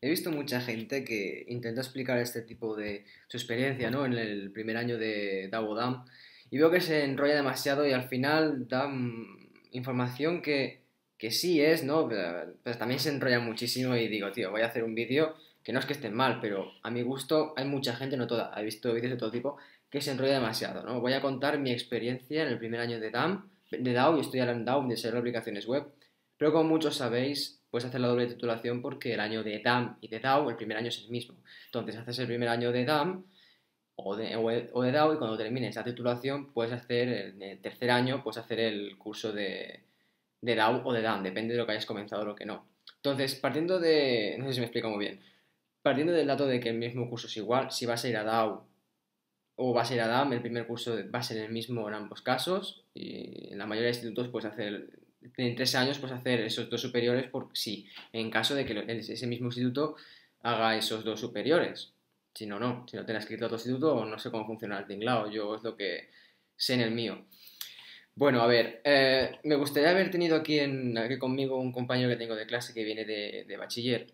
He visto mucha gente que intenta explicar este tipo de su experiencia, ¿no?, en el primer año de DAO o DAM, y veo que se enrolla demasiado y al final da información que sí es, ¿no? Pero también se enrolla muchísimo y digo, tío, voy a hacer un vídeo que no es que esté mal, pero a mi gusto hay mucha gente, no toda, he visto vídeos de todo tipo, que se enrolla demasiado, ¿no? Voy a contar mi experiencia en el primer año de DAO, yo estoy ahora en DAO, de desarrollo de aplicaciones web, pero como muchos sabéis, puedes hacer la doble titulación porque el año de DAM y de DAO, el primer año es el mismo. Entonces haces el primer año de DAM o de DAO, y cuando termines la titulación puedes hacer el tercer año, puedes hacer el curso de DAO o de DAM, depende de lo que hayas comenzado o lo que no. Entonces, partiendo de, no sé si me explico muy bien, partiendo del dato de que el mismo curso es igual, si vas a ir a DAO o vas a ir a DAM, el primer curso va a ser el mismo en ambos casos, y en la mayoría de institutos puedes hacer, en 3 años puedes hacer esos 2 superiores por sí, en caso de que ese mismo instituto haga esos 2 superiores. Si no, no. Si no te han escrito otro instituto, no sé cómo funciona el tinglao. Yo es lo que sé en el mío. Bueno, a ver, me gustaría haber tenido aquí conmigo un compañero que tengo de clase que viene de bachiller,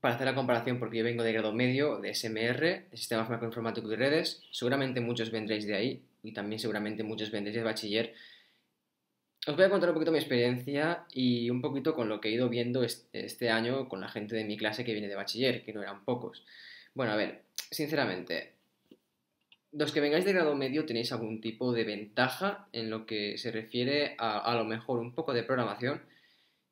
para hacer la comparación, porque yo vengo de grado medio, de SMR, de Sistemas Macroinformáticos y Redes. Seguramente muchos vendréis de ahí, y también seguramente muchos vendréis de bachiller. Os voy a contar un poquito mi experiencia y un poquito con lo que he ido viendo este año con la gente de mi clase que viene de bachiller, que no eran pocos. Bueno, a ver, sinceramente, los que vengáis de grado medio tenéis algún tipo de ventaja en lo que se refiere a lo mejor un poco de programación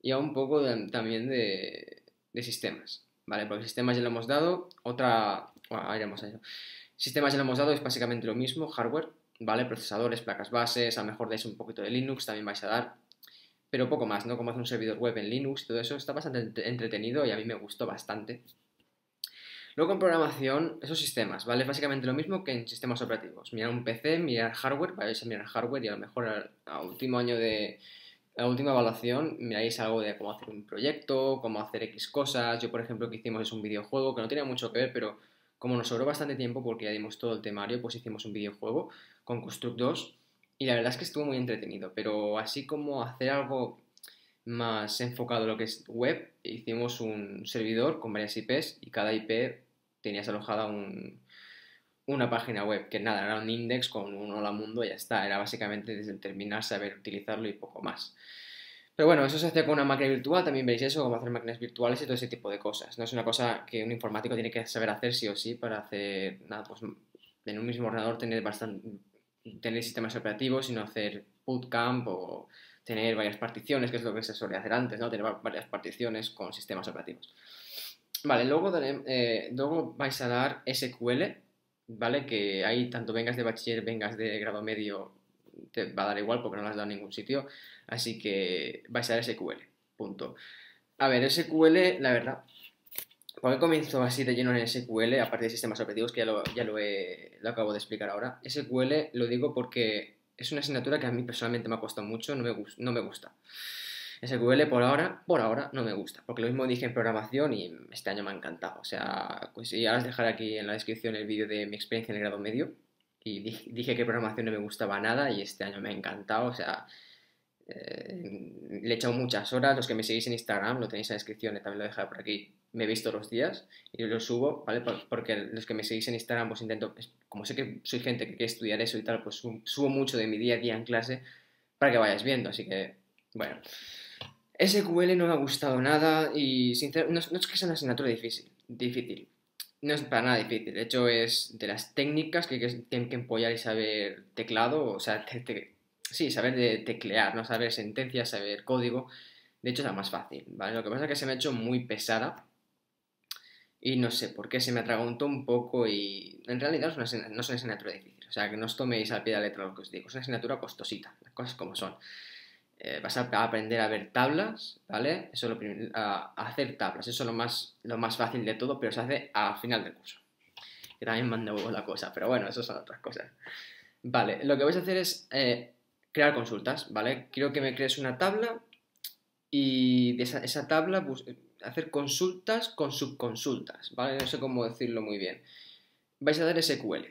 y a un poco también de sistemas, ¿vale? Porque sistemas ya lo hemos dado, bueno, ahí vamos a ello. Sistemas ya lo hemos dado, es básicamente lo mismo, hardware, ¿vale? Procesadores, placas bases, a lo mejor dais un poquito de Linux, también vais a dar, pero poco más, ¿no? Como hacer un servidor web en Linux, todo eso está bastante entretenido y a mí me gustó bastante. Luego en programación, esos sistemas, ¿vale? Es básicamente lo mismo que en sistemas operativos. Mirar un PC, mirar hardware, vais a mirar hardware y a lo mejor a último año de la última evaluación miráis algo de cómo hacer un proyecto, cómo hacer X cosas. Yo, por ejemplo, lo que hicimos es un videojuego que no tenía mucho que ver, pero como nos sobró bastante tiempo porque ya dimos todo el temario, pues hicimos un videojuego con Construct 2 y la verdad es que estuvo muy entretenido, pero así como hacer algo más enfocado a lo que es web, hicimos un servidor con varias IPs y cada IP tenías alojada una página web, que nada, era un index con un hola mundo y ya está, era básicamente desde el terminal saber utilizarlo y poco más. Pero bueno, eso se hace con una máquina virtual, también veis eso, cómo hacer máquinas virtuales y todo ese tipo de cosas. No es una cosa que un informático tiene que saber hacer sí o sí para hacer, nada, pues en un mismo ordenador tener sistemas operativos, sino hacer bootcamp o tener varias particiones, que es lo que se solía hacer antes, ¿no? Tener varias particiones con sistemas operativos. Vale, luego vais a dar SQL, ¿vale? Que ahí tanto vengas de bachiller, vengas de grado medio, te va a dar igual porque no las da en ningún sitio, así que vais a dar SQL, punto. A ver, SQL, la verdad, ¿por qué comienzo así de lleno en SQL, aparte de sistemas operativos, que ya lo acabo de explicar ahora? SQL lo digo porque es una asignatura que a mí personalmente me ha costado mucho, no me gusta. SQL por ahora no me gusta, porque lo mismo dije en programación y este año me ha encantado. O sea, pues ya os dejaré aquí en la descripción el vídeo de mi experiencia en el grado medio, y dije que programación no me gustaba nada y este año me ha encantado, o sea, le he echado muchas horas. Los que me seguís en Instagram, lo tenéis en la descripción, también lo dejaré por aquí, me he visto los días y lo subo, ¿vale? Porque los que me seguís en Instagram, pues intento, como sé que soy gente que quiere estudiar eso y tal, pues subo mucho de mi día a día en clase para que vayáis viendo, así que, bueno. SQL no me ha gustado nada y, sinceramente, no es que sea una asignatura difícil. No es para nada difícil, de hecho es de las técnicas que tienen que empollar y saber teclado, o sea, sí, saber de teclear, no saber sentencias, saber código, de hecho es la más fácil, ¿vale? Lo que pasa es que se me ha hecho muy pesada y no sé por qué, se me atragantó un poco y en realidad no es una asignatura difícil, o sea, que no os toméis al pie de la letra lo que os digo, es una asignatura costosita, las cosas como son. Vas a aprender a ver tablas, ¿vale? Eso es lo primero, a hacer tablas, eso es lo más fácil de todo, pero se hace al final del curso. Que también manda huevo la cosa, pero bueno, eso son otras cosas. Vale, lo que vais a hacer es crear consultas, ¿vale? Quiero que me crees una tabla y de esa tabla hacer consultas con subconsultas, ¿vale? No sé cómo decirlo muy bien. Vais a dar SQL.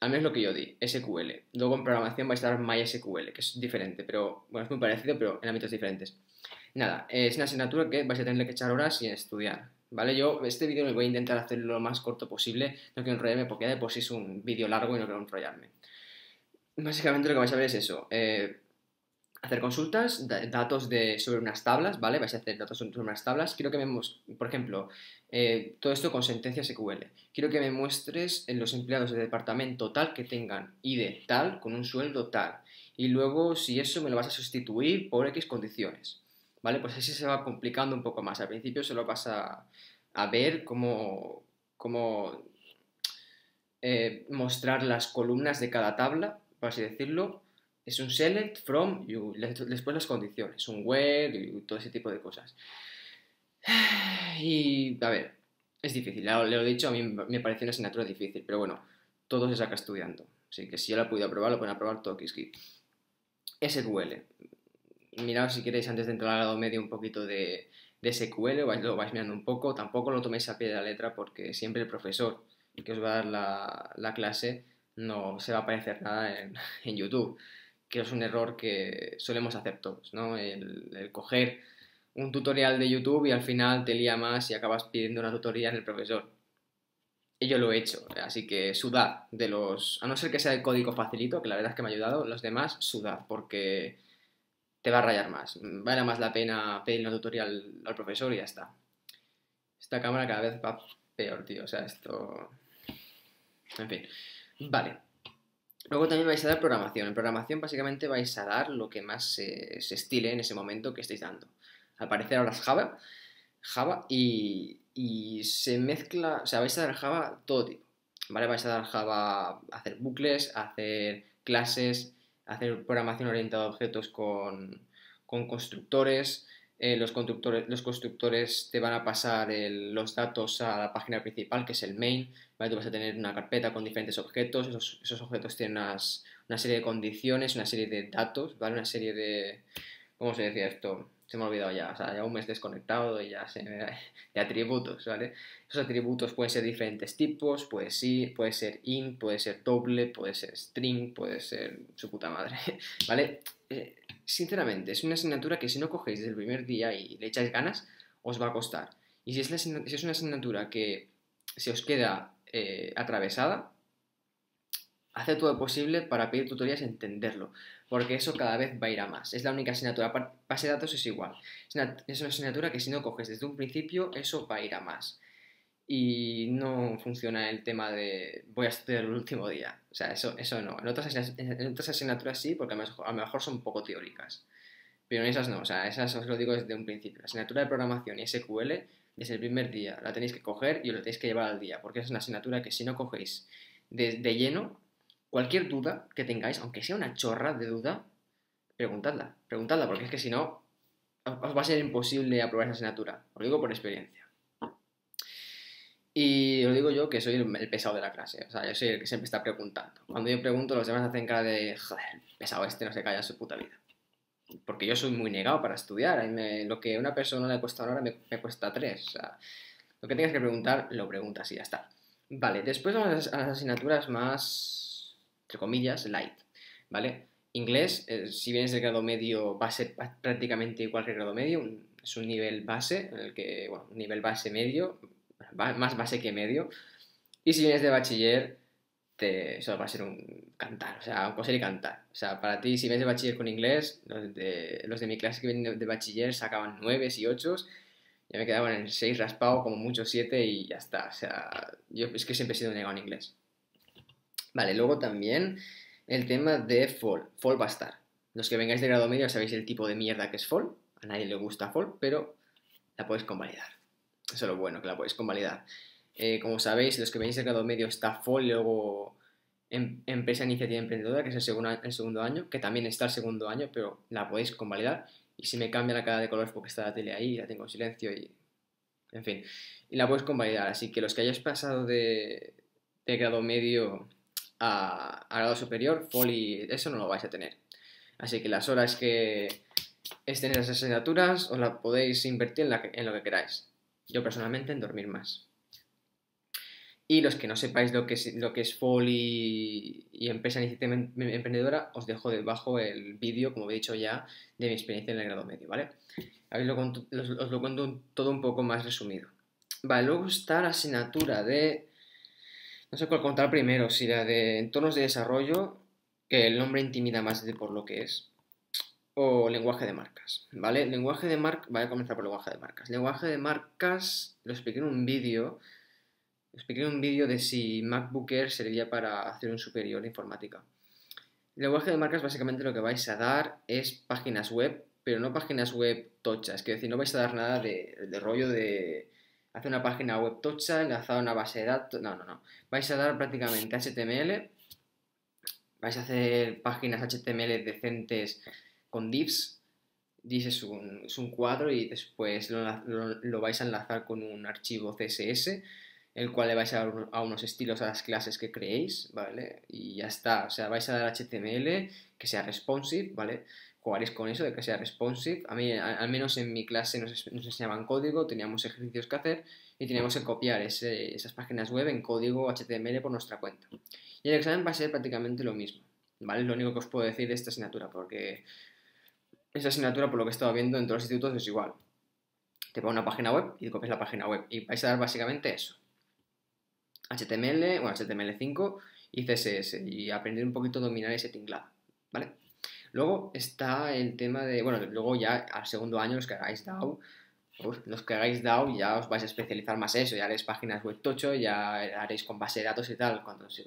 A mí es lo que yo di, SQL. Luego en programación vais a dar MySQL, que es diferente, pero bueno, es muy parecido, pero en ámbitos diferentes. Nada, es una asignatura que vais a tener que echar horas y estudiar, ¿vale? Yo este vídeo voy a intentar hacerlo lo más corto posible, no quiero enrollarme porque ya de por sí es un vídeo largo y no quiero enrollarme. Básicamente lo que vais a ver es eso, hacer consultas, datos sobre unas tablas, ¿vale? Vais a hacer datos sobre unas tablas. Quiero que me muestres, por ejemplo, todo esto con sentencia SQL. Quiero que me muestres los empleados del departamento tal que tengan ID tal, con un sueldo tal. Y luego, si eso me lo vas a sustituir por X condiciones, ¿vale? Pues así se va complicando un poco más. Al principio solo vas a ver cómo mostrar las columnas de cada tabla, por así decirlo. Es un select, from, y después las condiciones, un where y todo ese tipo de cosas. Y, a ver, es difícil, le he dicho, a mí me parece una asignatura difícil, pero bueno, todo se saca estudiando. Así que si yo la he podido aprobar, lo pueden aprobar todo XG. SQL. Mirad si queréis antes de entrar al grado medio un poquito de SQL, lo vais mirando un poco, tampoco lo toméis a pie de la letra porque siempre el profesor que os va a dar la clase no se va a aparecer nada en YouTube. Que es un error que solemos hacer todos, ¿no? El coger un tutorial de YouTube y al final te lía más y acabas pidiendo una tutoría en el profesor. Y yo lo he hecho, así que sudad de los... A no ser que sea el código facilito, que la verdad es que me ha ayudado, los demás sudad, porque te va a rayar más. Vale más la pena pedir una tutorial al profesor y ya está. Esta cámara cada vez va peor, tío, o sea, esto... En fin, vale. Luego también vais a dar programación. En programación básicamente vais a dar lo que más se estile en ese momento que estáis dando. Al parecer ahora es Java y se mezcla, o sea, vais a dar Java todo tipo, ¿vale? Vais a dar Java, hacer bucles, hacer clases, hacer programación orientada a objetos con constructores. Los constructores te van a pasar los datos a la página principal, que es el main, ¿vale? Tú vas a tener una carpeta con diferentes objetos, esos objetos tienen una serie de condiciones, una serie de datos, ¿vale? Una serie de... ¿Cómo se decía esto? Se me ha olvidado ya, o sea, ya un mes desconectado y ya de atributos, ¿vale? Esos atributos pueden ser diferentes tipos, puede ser int, puede ser doble, puede ser string, puede ser su puta madre, ¿vale? Sinceramente, es una asignatura que si no cogéis desde el primer día y le echáis ganas, os va a costar. Y si es una asignatura que se os queda atravesada, haced todo lo posible para pedir tutorías y entenderlo, porque eso cada vez va a ir a más. Es la única asignatura, base de datos es igual. Es una asignatura que si no coges desde un principio, eso va a ir a más. Y no funciona el tema de voy a estudiar el último día. O sea, eso no. En otras asignaturas sí, porque a lo mejor son un poco teóricas. Pero en esas no. O sea, esas os lo digo desde un principio. La asignatura de programación y SQL, desde el primer día la tenéis que coger y os la tenéis que llevar al día. Porque es una asignatura que si no cogéis de lleno, cualquier duda que tengáis, aunque sea una chorra de duda, preguntadla. Preguntadla, porque es que si no, os va a ser imposible aprobar esa asignatura. Os lo digo por experiencia. Y os digo yo que soy el pesado de la clase, o sea, yo soy el que siempre está preguntando. Cuando yo pregunto, los demás hacen cara de, joder, el pesado este no se calla en su puta vida. Porque yo soy muy negado para estudiar, lo que a una persona le cuesta una hora me cuesta 3, o sea, lo que tengas que preguntar, lo preguntas y ya está. Vale, después vamos a las asignaturas más, entre comillas, light, ¿vale? Inglés, si vienes del grado medio, va a ser prácticamente igual que el grado medio, es un nivel base, en el que, bueno, un nivel base medio... más base que medio, y si vienes de bachiller, eso va a ser un cantar, o sea, un coser y cantar. O sea, para ti, si vienes de bachiller con inglés, los de mi clase que vienen de bachiller sacaban 9s y 8s, ya me quedaban en 6 raspado, como mucho 7 y ya está. O sea, yo es que siempre he sido negado en inglés. Vale, luego también el tema de FOL. FOL va a estar. Los que vengáis de grado medio sabéis el tipo de mierda que es FOL, a nadie le gusta FOL, pero la podéis convalidar. Eso es lo bueno, que la podéis convalidar. Como sabéis, los que venís del grado medio está FOL, luego Empresa Iniciativa Emprendedora, que es el segundo año, que también está el segundo año, pero la podéis convalidar. Y si me cambia la cara de color es porque está la tele ahí, la tengo en silencio y... En fin, y la podéis convalidar. Así que los que hayáis pasado de grado medio a grado superior, FOL y eso no lo vais a tener. Así que las horas que estén en las asignaturas os las podéis invertir en lo que queráis. Yo personalmente en dormir más. Y los que no sepáis lo que es FOL y Empresa Iniciativa Emprendedora, os dejo debajo el vídeo, como he dicho ya, de mi experiencia en el grado medio, ¿vale? Ahí os lo cuento todo un poco más resumido. Vale, luego está la asignatura de... No sé cuál contar primero, si la de entornos de desarrollo, que el nombre intimida más de por lo que es, o lenguaje de marcas, ¿vale? Lenguaje de marcas... Voy a comenzar por lenguaje de marcas. Lenguaje de marcas, lo expliqué en un vídeo. Expliqué en un vídeo de si MacBook Air servía para hacer un superior de informática. El lenguaje de marcas básicamente lo que vais a dar es páginas web, pero no páginas web tochas. Es decir, no vais a dar nada de rollo de hacer una página web tocha, enlazada a una base de datos. No, no, no. Vais a dar prácticamente HTML. Vais a hacer páginas HTML decentes con divs. Divs es un cuadro y después lo vais a enlazar con un archivo CSS, el cual le vais a dar a unos estilos a las clases que creéis, ¿vale? Y ya está, o sea, vais a dar HTML que sea responsive, ¿vale? Jugaréis con eso de que sea responsive. A mí, al menos en mi clase nos enseñaban código, teníamos ejercicios que hacer y teníamos que copiar esas páginas web en código HTML por nuestra cuenta. Y el examen va a ser prácticamente lo mismo, ¿vale? Es lo único que os puedo decir de esta asignatura, porque esta asignatura, por lo que he estado viendo en todos los institutos, es igual. Te pones una página web y copias la página web y vais a dar básicamente eso. HTML, bueno, HTML5 y CSS, y aprender un poquito a dominar ese tinglado, ¿vale? Luego está el tema de, bueno, luego ya al segundo año los que hagáis DAO, ya os vais a especializar más eso, ya haréis páginas web tocho, ya haréis con base de datos y tal.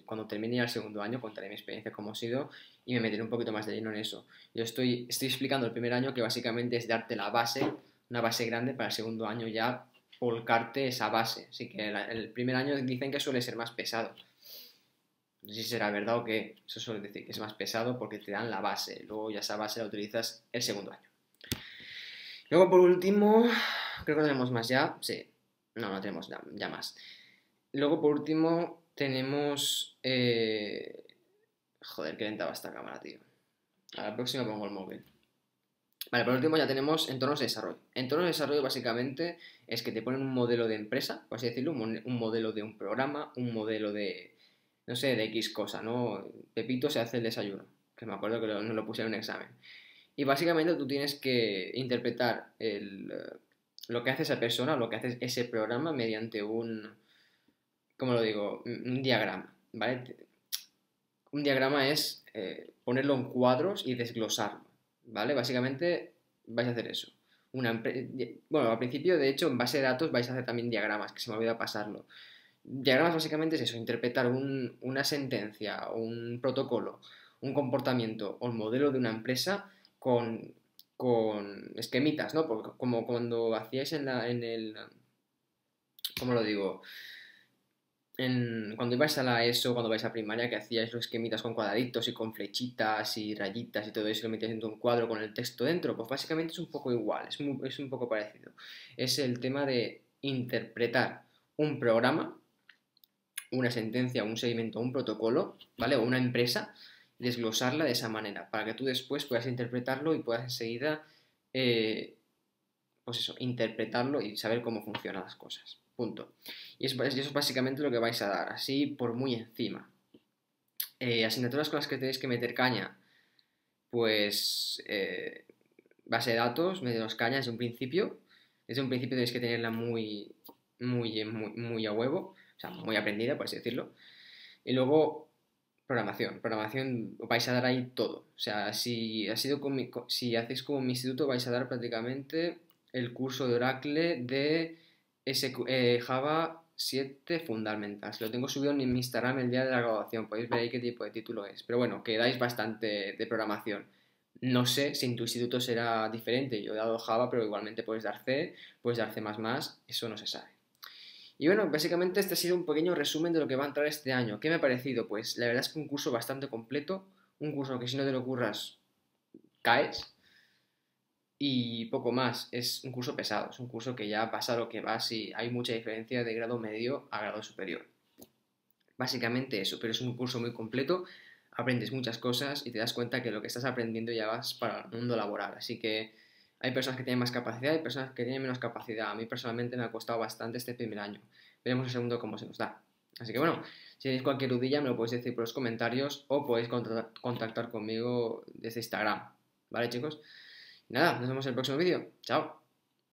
Cuando termine el segundo año contaré mi experiencia cómo ha sido y me meteré un poquito más de lleno en eso. Yo estoy explicando el primer año, que básicamente es darte la base, una base grande, para el segundo año ya volcarte esa base. Así que el primer año dicen que suele ser más pesado. No sé si será verdad o qué. Eso suele decir que es más pesado porque te dan la base. Luego ya esa base la utilizas el segundo año. Luego por último, creo que no tenemos más ya. Sí, no tenemos ya más. Luego por último tenemos... Joder, qué lenta va esta cámara, tío. A la próxima pongo el móvil. Vale, por último ya tenemos entornos de desarrollo. Entornos de desarrollo básicamente es que te ponen un modelo de empresa, por así decirlo, un modelo de un programa, un modelo de, no sé, de X cosa, ¿no? Pepito se hace el desayuno, que me acuerdo que nos lo pusieron en un examen. Y básicamente tú tienes que interpretar lo que hace esa persona, lo que hace ese programa mediante un, ¿cómo lo digo? Un diagrama, ¿vale? Un diagrama es ponerlo en cuadros y desglosarlo. ¿Vale? Básicamente vais a hacer eso. Bueno, al principio, de hecho, en base de datos vais a hacer también diagramas, que se me olvidó pasarlo. Diagramas básicamente es eso, interpretar una sentencia, un protocolo, un comportamiento o el modelo de una empresa con esquemitas, ¿no? Porque como cuando hacíais ¿cómo lo digo? Cuando ibais a la ESO, cuando vais a primaria, que hacíais los esquemitas con cuadraditos y con flechitas y rayitas y todo eso, lo metíais dentro de un cuadro con el texto dentro, pues básicamente es un poco igual, es un poco parecido. Es el tema de interpretar un programa, una sentencia, un segmento, un protocolo, ¿vale? O una empresa, desglosarla de esa manera, para que tú después puedas interpretarlo y puedas enseguida, pues eso, interpretarlo y saber cómo funcionan las cosas. Punto. Y eso es básicamente lo que vais a dar, así por muy encima. Asignaturas con las que tenéis que meter caña, pues base de datos, meteros caña desde un principio. Desde un principio tenéis que tenerla muy a huevo, o sea, muy aprendida, por así decirlo. Y luego programación, vais a dar ahí todo. O sea, si hacéis como mi instituto, vais a dar prácticamente el curso de Oracle de Java 7 Fundamentals. Lo tengo subido en mi Instagram el día de la graduación. Podéis ver ahí qué tipo de título es. Pero bueno, que dais bastante de programación. No sé si en tu instituto será diferente. Yo he dado Java, pero igualmente puedes dar C, puedes dar C++. Eso no se sabe. Y bueno, básicamente este ha sido un pequeño resumen de lo que va a entrar este año. ¿Qué me ha parecido? Pues la verdad es que un curso bastante completo. Un curso que si no te lo curras, caes. Y poco más, es un curso pesado, es un curso que ya pasa lo que va, si hay mucha diferencia de grado medio a grado superior. Básicamente eso, pero es un curso muy completo, aprendes muchas cosas y te das cuenta que lo que estás aprendiendo ya vas para el mundo laboral. Así que hay personas que tienen más capacidad y personas que tienen menos capacidad. A mí personalmente me ha costado bastante este primer año. Veremos el segundo cómo se nos da. Así que bueno, si tenéis cualquier dudilla me lo podéis decir por los comentarios o podéis contactar conmigo desde Instagram. ¿Vale, chicos? Nada, nos vemos en el próximo vídeo. ¡Chao!